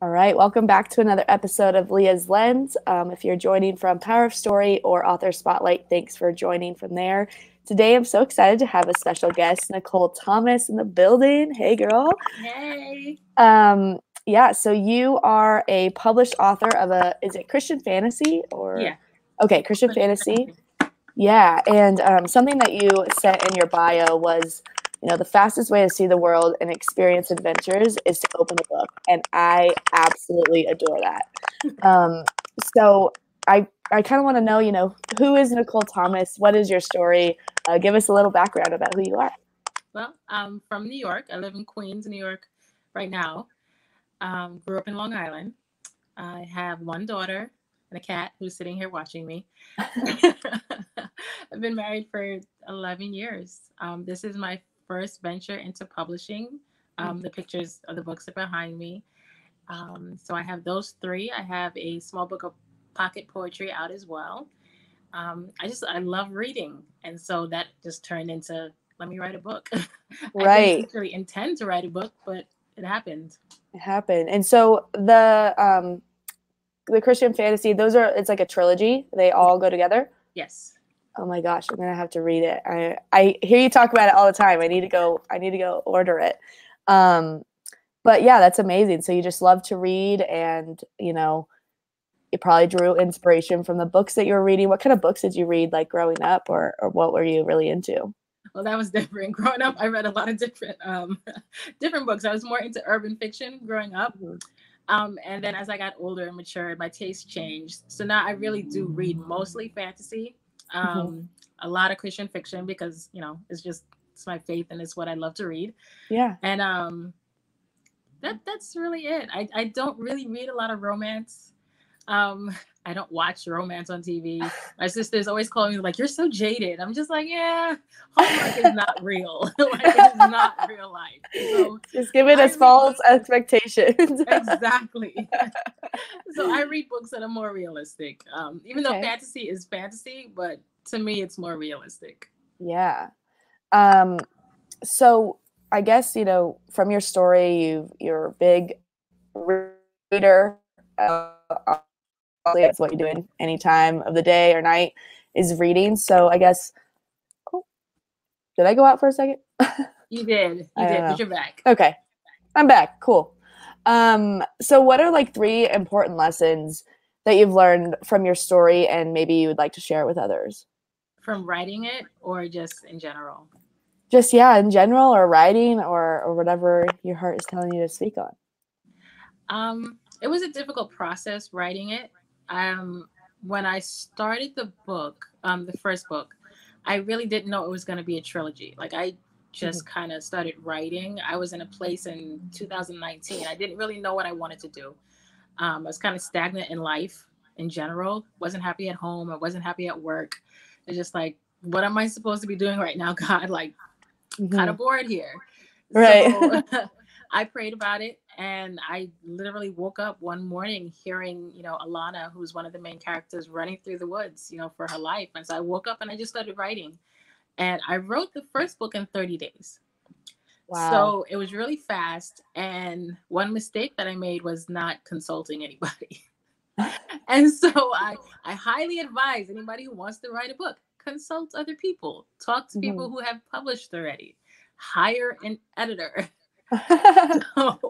All right, welcome back to another episode of Leah's Lens. If you're joining from Power of Story or Author Spotlight, thanks for joining from there. Today, I'm so excited to have a special guest, Nicole Thomas, in the building. Hey, girl. Hey. Yeah, so you are a published author of a, is it Christian fantasy? Or? Yeah. Okay, Christian fantasy. Yeah, and something that you said in your bio was, you know, the fastest way to see the world and experience adventures is to open a book. And I absolutely adore that. So I kind of want to know, you know, who is Nicole Thomas? What is your story? Give us a little background about who you are. Well, I'm from New York. I live in Queens, New York right now. Grew up in Long Island. I have one daughter and a cat who's sitting here watching me. I've been married for 11 years. This is my first venture into publishing. The pictures of the books are behind me. So I have those three. I have a small book of pocket poetry out as well. I love reading. And so that just turned into, let me write a book. Right. I didn't really intend to write a book, but it happened. It happened. And so the Christian fantasy, those are, it's like a trilogy. They all go together. Yes. Oh my gosh, I'm gonna have to read it. I hear you talk about it all the time. I need to go order it. But yeah, that's amazing. So you just love to read, and you know, you probably drew inspiration from the books that you were reading. What kind of books did you read, like growing up, or what were you really into? Well, that was different. Growing up, I read a lot of different different books. I was more into urban fiction growing up. And then as I got older and matured, my taste changed. So now I really do read mostly fantasy. A lot of Christian fiction, because you know, it's my faith and it's what I love to read. Yeah. And that's really it. I don't really read a lot of romance. I don't watch romance on TV. My sister's always calling me like, you're so jaded. I'm just like, yeah, homework is not real. Like, it's not real life. So just give it as false expectations. Exactly. So I read books that are more realistic. Even though fantasy is fantasy, but to me, it's more realistic. Yeah. So I guess, you know, from your story, you're a big reader. That's what you're doing any time of the day or night is reading. So I guess, oh, did I go out for a second? You did. You did, but you're back. Okay. I'm back. Cool. So what are like three important lessons that you've learned from your story, and maybe you would like to share it with others? From writing it, or just in general? Just, yeah, in general, or writing, or whatever your heart is telling you to speak on. It was a difficult process writing it. When I started the book, the first book, I really didn't know it was going to be a trilogy. Like, I just kind of started writing. I was in a place in 2019. I didn't really know what I wanted to do. I was kind of stagnant in life in general. Wasn't happy at home. I wasn't happy at work. It's just like, what am I supposed to be doing right now, God? Like, I'm kind of bored here. Right. So, I prayed about it, and I literally woke up one morning hearing, you know, Alana, who's one of the main characters, running through the woods, you know, for her life. And so I woke up and I just started writing, and I wrote the first book in 30 days. Wow. So it was really fast. And one mistake that I made was not consulting anybody. And so I highly advise anybody who wants to write a book, consult other people, talk to people who have published already, hire an editor. So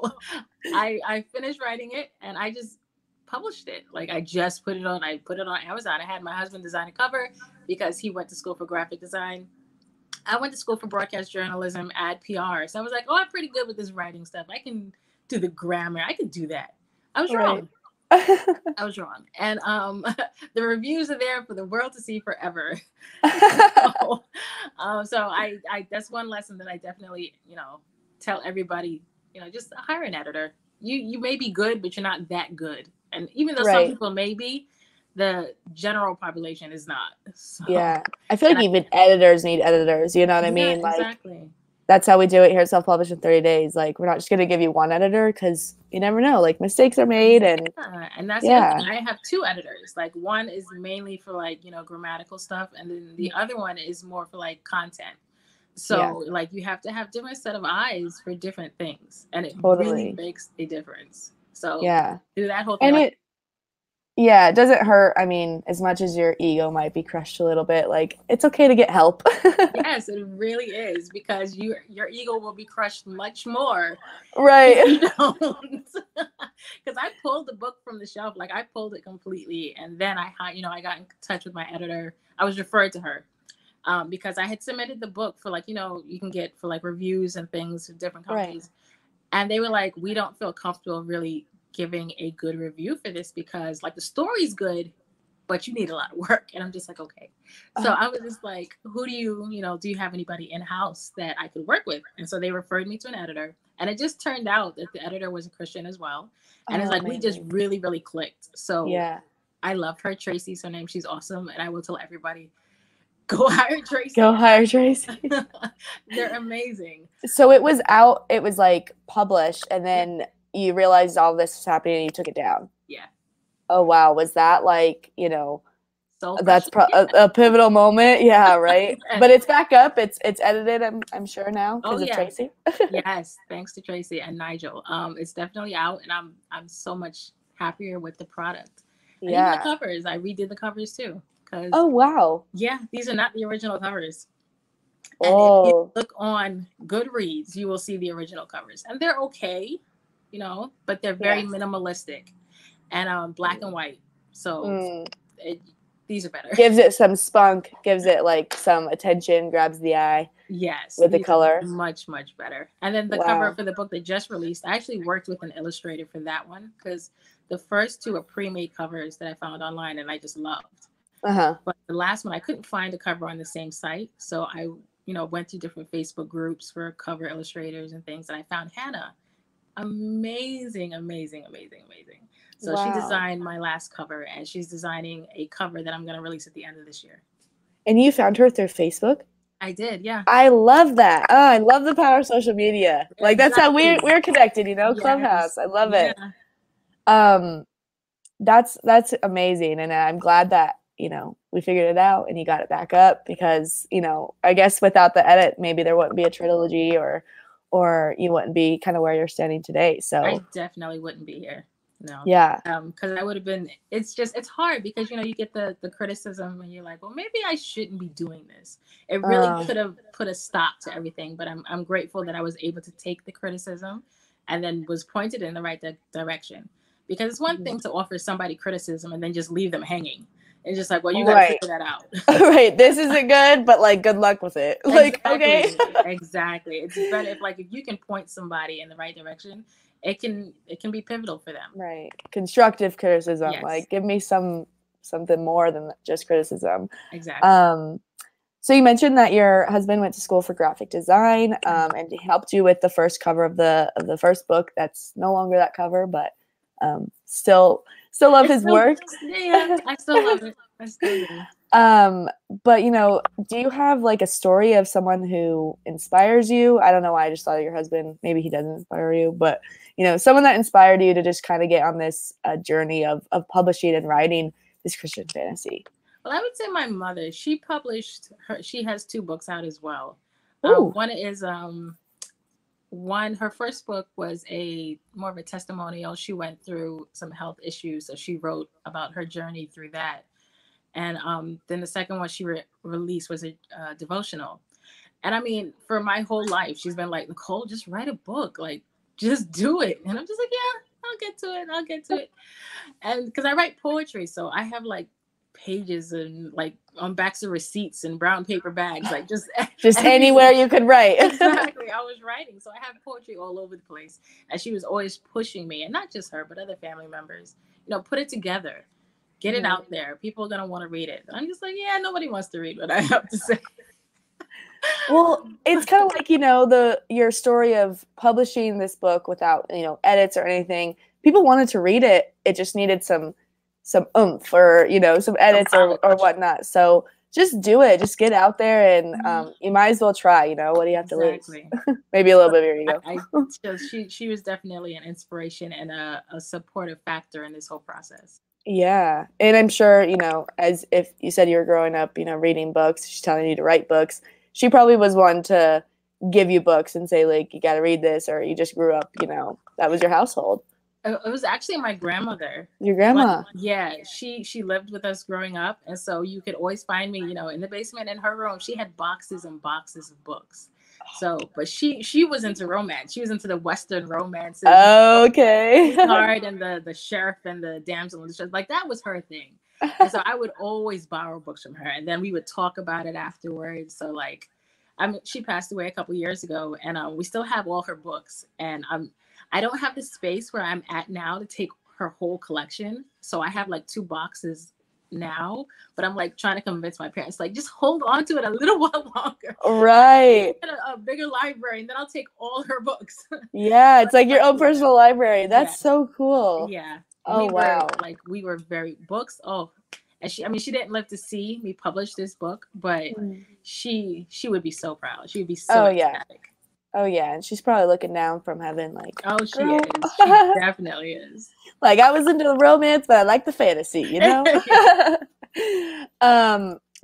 I finished writing it, and I just published it. Like, I just put it on. I put it on Amazon. I had my husband design a cover because he went to school for graphic design. I went to school for broadcast journalism, ad PR. So I was like, oh, I'm pretty good with this writing stuff. I can do the grammar. I can do that. I was wrong. I was wrong. And the reviews are there for the world to see forever. So I that's one lesson that I definitely, you know, tell everybody, you know, just hire an editor. You may be good, but you're not that good. And even though some people may be, the general population is not. So, yeah. I feel like even editors need editors. You know what I mean? Like, exactly. That's how we do it here at Self Publish -N- 30 Days. Like, we're not just going to give you one editor, because you never know. Like, mistakes are made. And that's I have two editors. Like, one is mainly for, like, you know, grammatical stuff. And then the other one is more for, like, content. So, like, you have to have different set of eyes for different things, and it really makes a difference. So yeah, do that whole thing. And it doesn't hurt. I mean, as much as your ego might be crushed a little bit, like, it's okay to get help. Yes, it really is, because your ego will be crushed much more. Right. If you don't. Because I pulled the book from the shelf. Like, I pulled it completely. And then I got in touch with my editor. I was referred to her because I had submitted the book for, like, you can get for, like, reviews and things from different companies. Right. And they were like, we don't feel comfortable really giving a good review for this, because, like, the story's good, but you need a lot of work. And I'm just like, okay. So I was just like, who do do you have anybody in-house that I could work with? And so they referred me to an editor, and it just turned out that the editor was a Christian as well. And it's like, amazing. We just really, really clicked. So yeah, I love her. Tracy's her name. She's awesome. And I will tell everybody, go hire Tracy. Go hire Tracy. They're amazing. So it was out, it was like published, and then you realized all this was happening and you took it down. Yeah. Oh, wow. Was that like, so that's a pivotal moment. Yeah. Right. But it's back up. It's edited. I'm sure now. Oh, yeah. Tracy. Yes. Thanks to Tracy and Nigel. It's definitely out, and I'm so much happier with the product. And yeah. Even the covers. I redid the covers too. Oh, wow. Yeah. These are not the original covers. And if you look on Goodreads, you will see the original covers, and they're okay. But they're very minimalistic and black and white. So these are better. Gives it some spunk, gives it like some attention, grabs the eye. Yes. With the color. Much, much better. And then the cover for the book they just released, I actually worked with an illustrator for that one, because the first two are pre-made covers that I found online and I just loved. Uh-huh. But the last one, I couldn't find a cover on the same site. So I, went to different Facebook groups for cover illustrators and things. And I found Hannah. Amazing. So she designed my last cover, and she's designing a cover that I'm going to release at the end of this year. And you found her through Facebook? I did, yeah. I love that. Oh, I love the power of social media. Exactly. Like, that's how we're connected, yes. Clubhouse. I love it. Yeah. That's amazing. And I'm glad that, we figured it out and you got it back up, because, I guess without the edit, maybe there wouldn't be a trilogy, or you wouldn't be kind of where you're standing today. So I definitely wouldn't be here. No. Yeah. Because I would have been, it's hard, because, you get the criticism and you're like, well, maybe I shouldn't be doing this. It really could have put a stop to everything, but I'm grateful that I was able to take the criticism and then was pointed in the right direction. Because it's one thing to offer somebody criticism and then just leave them hanging. It's just like, well, you got to figure that out. Right. This isn't good, but, like, good luck with it. Like, exactly. Okay. Exactly. It's better if, like, if you can point somebody in the right direction, it can be pivotal for them. Right. Constructive criticism. Yes. Like, give me something more than just criticism. Exactly. So you mentioned that your husband went to school for graphic design, and he helped you with the first cover of the first book. That's no longer that cover, but still love his work. Yeah, I still love it. I still do. But do you have like a story of someone who inspires you? I don't know why I just thought of your husband. Maybe he doesn't inspire you, but someone that inspired you to just kind of get on this journey of publishing and writing this Christian fantasy. Well, I would say my mother. She published her. She has two books out as well. One is her first book was more of a testimonial. She went through some health issues, so she wrote about her journey through that. And then the second one she released was a devotional. And I mean, for my whole life, she's been like, Nicole, just write a book, like, just do it. And I'm just like, yeah, I'll get to it. And because I write poetry, so I have like pages and like on backs of receipts and brown paper bags, like just anywhere you could write. Exactly. I was writing, so I have poetry all over the place, and she was always pushing me, and not just her but other family members, put it together, get it out there, people are gonna want to read it. And I'm just like, yeah, nobody wants to read what I have to say. Well, it's kind of like your story of publishing this book without edits or anything. People wanted to read it, it just needed some oomph or some edits or whatnot. So just do it, just get out there, and you might as well try. What do you have to lose? Maybe a little bit of your ego. She was definitely an inspiration and a supportive factor in this whole process. Yeah, and I'm sure as if you said you were growing up, reading books, she's telling you to write books. She probably was one to give you books and say like, you got to read this, or you just grew up. That was your household. It was actually my grandmother. Your grandma? Yeah, she lived with us growing up, and so you could always find me, you know, in the basement in her room. She had boxes and boxes of books. So, but she was into romance. She was into the Western romances. Oh, okay. And the sheriff and the damsel in distress. Like, that was her thing. And so I would always borrow books from her, and then we would talk about it afterwards. So, like, I mean, she passed away a couple years ago, and we still have all her books. And I don't have the space where I'm at now to take her whole collection. So I have like 2 boxes now, but I'm like trying to convince my parents, like, just hold on to it a little while longer. Right. A bigger library, and then I'll take all her books. Yeah. It's like your own personal library. That's so cool. Yeah. Oh, wow. Like, we were very books. Oh, and she didn't live to see me publish this book, but she would be so proud. She would be so ecstatic. Oh, yeah. And she's probably looking down from heaven like, oh, she girl. Is. She definitely is. Like, I was into the romance, but I like the fantasy, you know?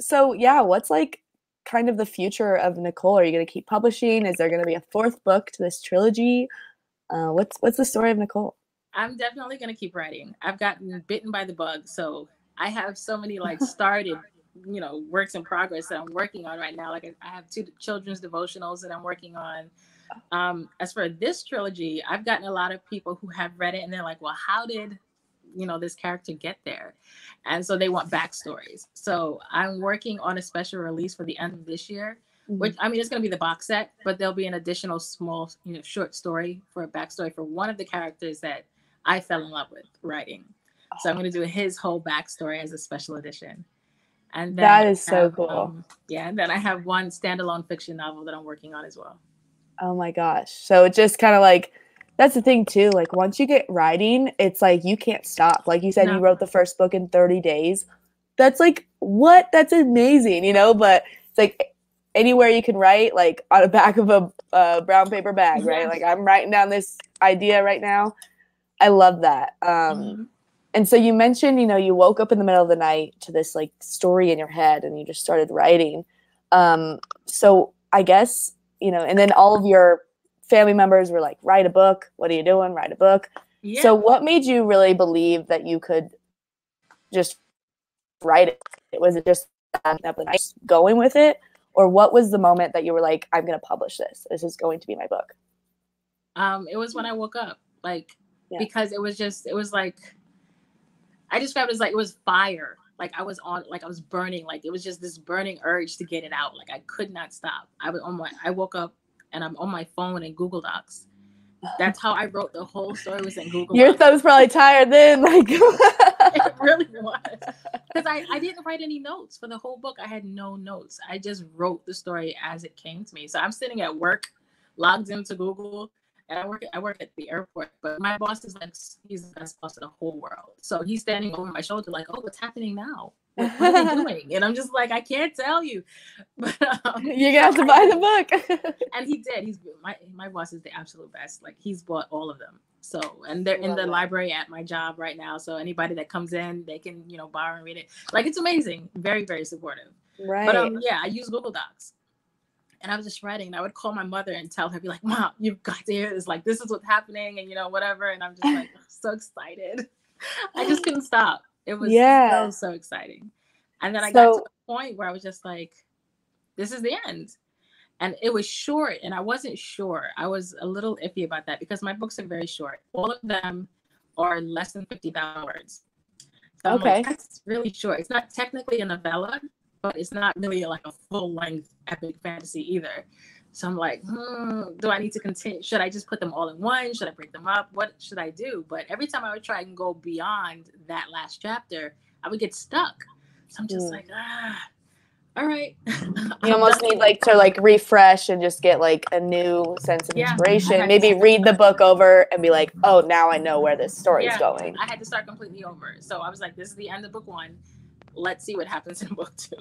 So, yeah, what's, like, kind of the future of Nicole? Are you going to keep publishing? Is there going to be a 4th book to this trilogy? What's the story of Nicole? I'm definitely going to keep writing. I've gotten bitten by the bug, so I have so many, like, started you know, works in progress that I'm working on right now. Like, I have 2 children's devotionals that I'm working on. As for this trilogy, I've gotten a lot of people who have read it, and they're like, well, how did, you know, this character get there? And so they want backstories. So I'm working on a special release for the end of this year, which, I mean, it's going to be the box set, but there'll be an additional small, you know, short story for a backstory for one of the characters that I fell in love with writing. So I'm going to do his whole backstory as a special edition. And then that is so cool. Yeah, and then I have one standalone fiction novel that I'm working on as well. Oh my gosh. So it's just kind of like, that's the thing too. Like, once you get writing, it's like you can't stop. Like you said, you wrote the first book in 30 days. That's like, what? That's amazing, you know? But it's like anywhere you can write, like on the back of a brown paper bag, right? Like, I'm writing down this idea right now. I love that. And so you mentioned, you know, you woke up in the middle of the night to this, like, story in your head, and you just started writing. So I guess, you know, and then all of your family members were like, write a book. What are you doing? Write a book. Yeah. So what made you really believe that you could just write it? Was it just going with it? Or what was the moment that you were like, I'm going to publish this. This is going to be my book. It was when I woke up, like, because it was like, I described it as, like, it was fire. Like, I was on, like, I was burning. Like, it was just this burning urge to get it out. Like, I could not stop. I woke up and I'm on my phone in Google Docs. That's how I wrote the whole story, was in Google Docs. Your thumb's probably tired then. Like, it really was. Because I didn't write any notes for the whole book. I had no notes. I just wrote the story as it came to me. So I'm sitting at work, logged into Google. And I work at the airport, but my boss is like, he's the best boss in the whole world. So he's standing over my shoulder like, oh, what's happening now? What are they doing? And I'm just like, I can't tell you. But, you're going to have to buy the book. And he did. He's my boss is the absolute best. Like, he's bought all of them. So, and they're in the library at my job right now. So anybody that comes in, they can, you know, borrow and read it. Like, it's amazing. Very, very supportive. Right. But yeah, I use Google Docs. And I was just writing, and I would call my mother and tell her, be like, Mom, you've got to hear this. Like, this is what's happening, and, you know, whatever. And I'm just like, I'm so excited. I just couldn't stop. It was so exciting. And then I got to the point where I was just like, this is the end. And it was short, and I wasn't sure. I was a little iffy about that because my books are very short. All of them are less than 50,000 words. So okay. Like, that's really short. It's not technically a novella, but it's not really like a full-length epic fantasy either. So I'm like, do I need to continue? Should I just put them all in one? Should I break them up? What should I do? But every time I would try and go beyond that last chapter, I would get stuck. So I'm just like, all right. You almost need like to like refresh and just get like a new sense of inspiration. Maybe read the book over and be like, oh, now I know where this story is going. I had to start completely over. So I was like, this is the end of book 1. Let's see what happens in book 2.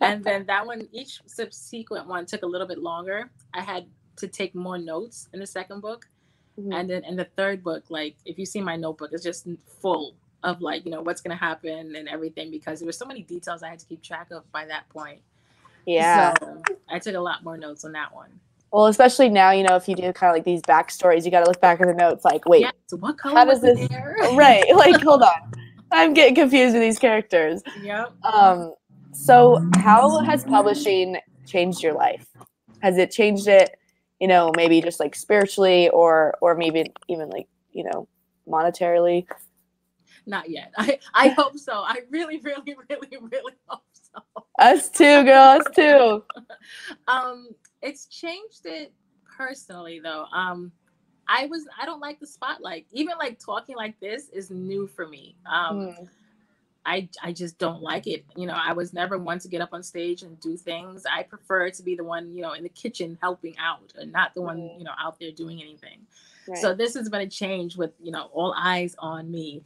And then that one, each subsequent one took a little bit longer. I had to take more notes in the 2nd book. And then in the 3rd book, like, if you see my notebook, it's just full of, like, you know, what's going to happen and everything, because there were so many details I had to keep track of by that point. Yeah. So I took a lot more notes on that one. Well, especially now, you know, if you do kind of like these backstories, you got to look back at the notes like, wait, yeah, so what color how does this, right? Like, hold on. I'm getting confused with these characters. Yep. So how has publishing changed your life? Has it changed it, you know, maybe just like spiritually or maybe even like, you know, monetarily? Not yet. I hope so. I really, really, really, really hope so. Us too, girl. Us too. It's changed it personally though. I don't like the spotlight. Even like talking like this is new for me. I just don't like it. You know, I was never one to get up on stage and do things. I prefer to be the one, you know, in the kitchen helping out and not the one, you know, out there doing anything. Right. So this has been a change with, you know, all eyes on me.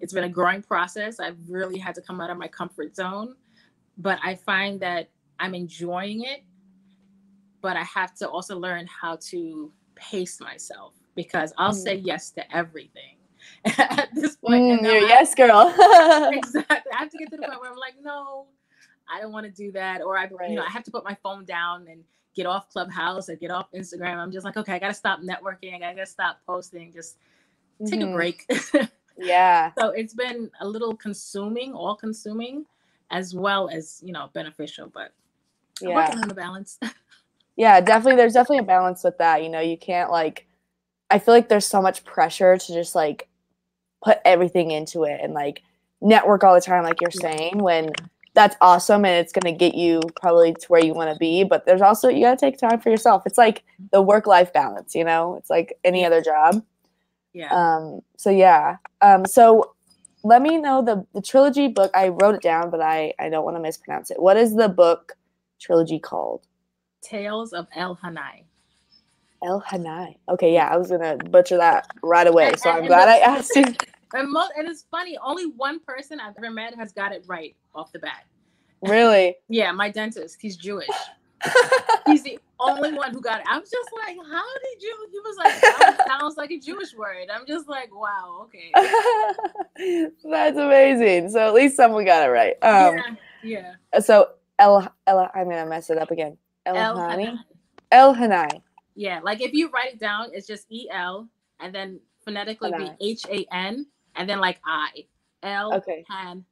It's been a growing process. I've really had to come out of my comfort zone, but I find that I'm enjoying it, but I have to also learn how to pace myself because I'll say yes to everything. At this point, yes, girl. Exactly. I have to get to the point where I'm like, no, I don't want to do that, or I have to put my phone down and get off Clubhouse or get off Instagram. I'm just like, okay, I gotta stop networking. I gotta stop posting. Just take a break. Yeah. So it's been a little consuming, all-consuming, as well as, you know, beneficial. But yeah, I'm working on the balance. Yeah, definitely. There's definitely a balance with that. You know, you can't like. I feel like there's so much pressure to just like put everything into it and like network all the time, like you're saying, when that's awesome and it's going to get you probably to where you want to be. But there's also, you got to take time for yourself. It's like the work-life balance, you know, it's like any other job. Yeah. So let me know the trilogy book. I wrote it down, but I don't want to mispronounce it. What is the book trilogy called? Tales of Elhaanai. Elhaanai. Okay, yeah, I was gonna butcher that right away, so I'm glad I asked you. And it's funny, only one person I've ever met has got it right off the bat. Really? Yeah, my dentist. He's Jewish. He's the only one who got it. I was just like, how did you? He was like, that sounds like a Jewish word. I'm just like, wow, okay. That's amazing. So at least someone got it right. Yeah. So I'm gonna mess it up again. Elhaanai. Elhaanai. Yeah, like if you write it down, it's just E-L, and then phonetically be H-A-N, and then like I. Elhaanai.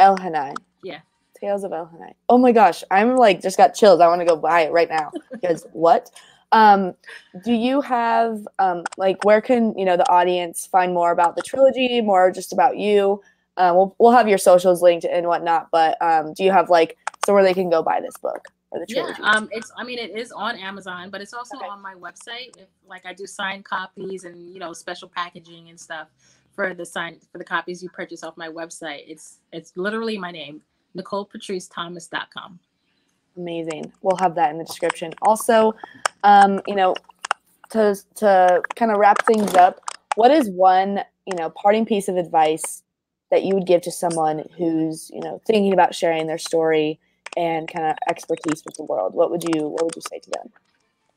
Elhaanai. Yeah. Tales of Elhaanai. Oh my gosh, I'm like just got chills. I want to go buy it right now. Because what? Do you have, like where can, you know, the audience find more about the trilogy, more just about you? We'll have your socials linked and whatnot, but do you have like somewhere they can go buy this book? Yeah, it is on Amazon, but it's also on my website. I do signed copies and, you know, special packaging and stuff for the copies you purchase off my website. It's literally my name, nicolepatricethomas.com. Amazing. We'll have that in the description. Also, you know, to kind of wrap things up, what is one, you know, parting piece of advice that you would give to someone who's, you know, thinking about sharing their story and kind of expertise with the world? What would you say to them?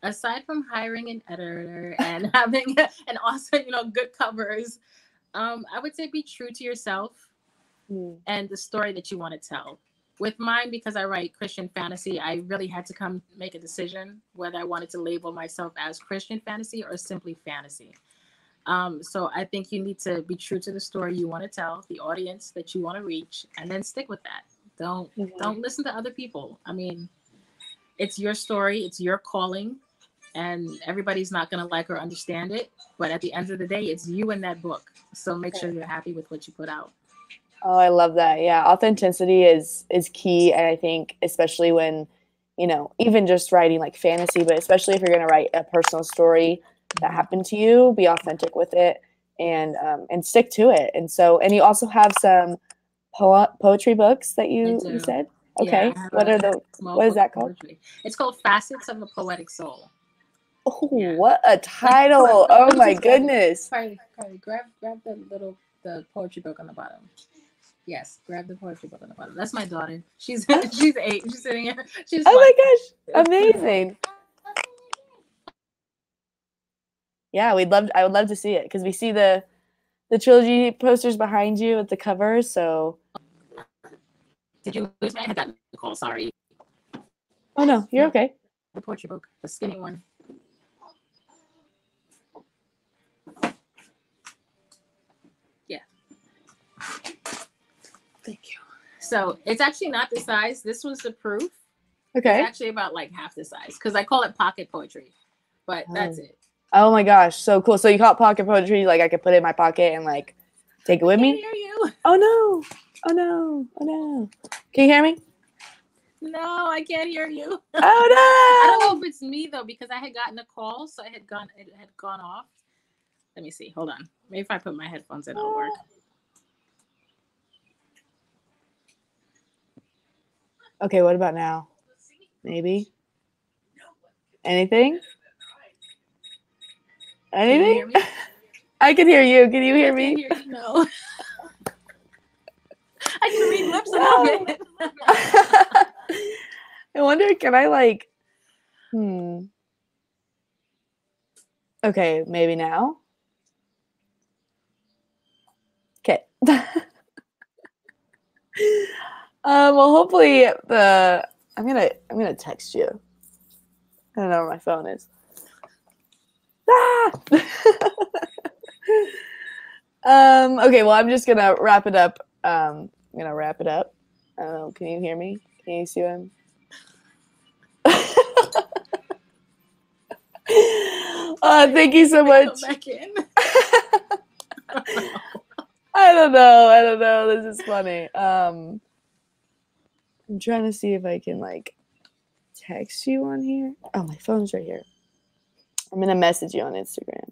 Aside from hiring an editor and having, and also, you know, good covers, I would say be true to yourself and the story that you want to tell. With mine, because I write Christian fantasy, I really had to come make a decision whether I wanted to label myself as Christian fantasy or simply fantasy. So I think you need to be true to the story you want to tell, the audience that you want to reach, and then stick with that. Don't listen to other people. I mean, it's your story, it's your calling, and everybody's not going to like or understand it. But at the end of the day, it's you in that book. So make sure you're happy with what you put out. Oh, I love that. Yeah, authenticity is key. And I think especially when, you know, even just writing like fantasy, but especially if you're going to write a personal story that happened to you, be authentic with it and stick to it. And so, and you also have some poetry books that you said? Okay. Yeah, what is that called? Poetry. It's called Facets of the Poetic Soul. Oh, yeah. What a title. Oh my goodness. Carly, grab the poetry book on the bottom. Yes, grab the poetry book on the bottom. That's my daughter. She's 8. She's sitting here. Oh my gosh. Amazing. Yeah, I would love to see it because we see the trilogy posters behind you with the cover, so. Did you lose me? I had gotten the call, sorry. Oh no, you're okay. the poetry book, the skinny one. Yeah. Thank you. So it's actually not the size. This was the proof. Okay. It's actually about like half the size because I call it pocket poetry, but that's it. Oh my gosh. So cool. So you call it pocket poetry. Like I could put it in my pocket and like take it with me. Can you hear you? Oh no. Oh no. Oh no. Can you hear me? No, I can't hear you. Oh no. I don't know if it's me though, because I had gotten a call. So it had gone off. Let me see. Hold on. Maybe if I put my headphones in, it'll work. Okay. What about now? Maybe. Anything? Anything? Can you hear me? I can hear you. Can you hear me? Hear you. No. I can read lips a little bit. I wonder, can I like, Okay, maybe now. Okay. Well, hopefully I'm gonna text you. I don't know where my phone is. Ah! Okay, well, I'm just gonna wrap it up. I'm gonna wrap it up. I don't know, can you hear me? Can you see him? Thank you so much. I don't know. This is funny. I'm trying to see if I can like text you on here. Oh, my phone's right here. I'm gonna message you on Instagram.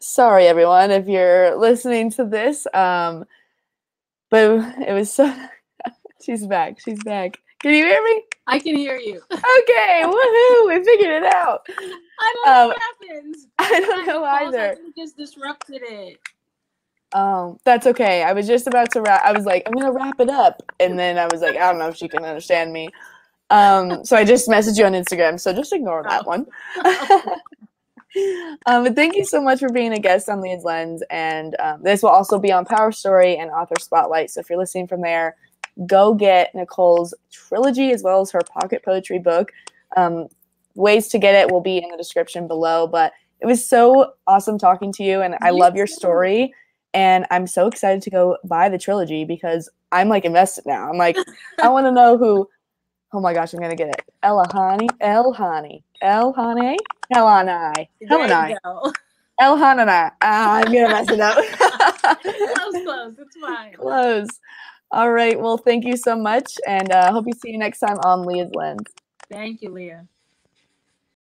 Sorry, everyone, if you're listening to this. But it was so. She's back. She's back. Can you hear me? I can hear you. Okay. Woohoo! We figured it out. I don't know what happens. I don't know either. I just disrupted it. That's okay. I was just about to wrap. I was like, I'm gonna wrap it up, and then I was like, I don't know if she can understand me. So I just messaged you on Instagram. So just ignore that one. But thank you so much for being a guest on Leah's Lens, and this will also be on Power Story and Author Spotlight. So if you're listening from there, go get Nicole's trilogy as well as her pocket poetry book. Ways to get it will be in the description below. But it was so awesome talking to you, and I love your story. And I'm so excited to go buy the trilogy because I'm like invested now. I'm like, I want to know who. Oh my gosh, I'm gonna get it. Elhaanai. I'm gonna mess it up. That was close. It's fine. Close. All right. Well, thank you so much, and hope you see you next time on Leah's Lens. Thank you, Leah.